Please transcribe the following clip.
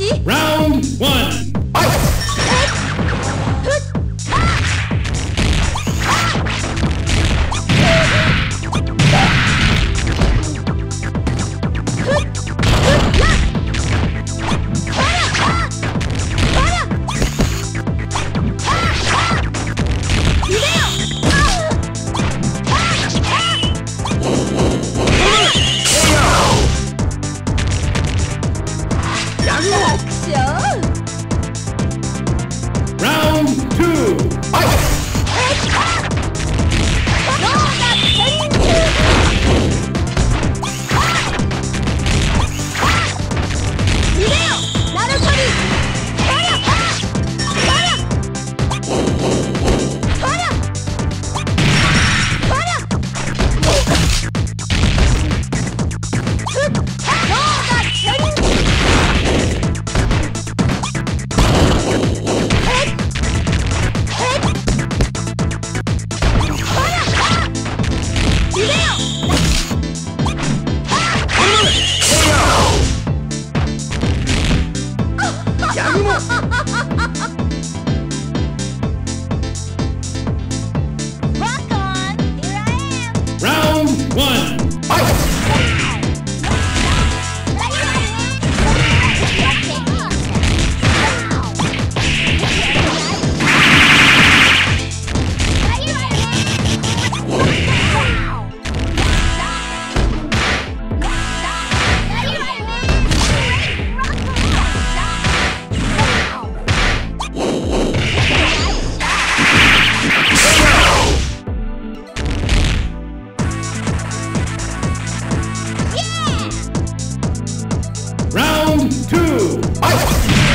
Lucy. Round one. Round two.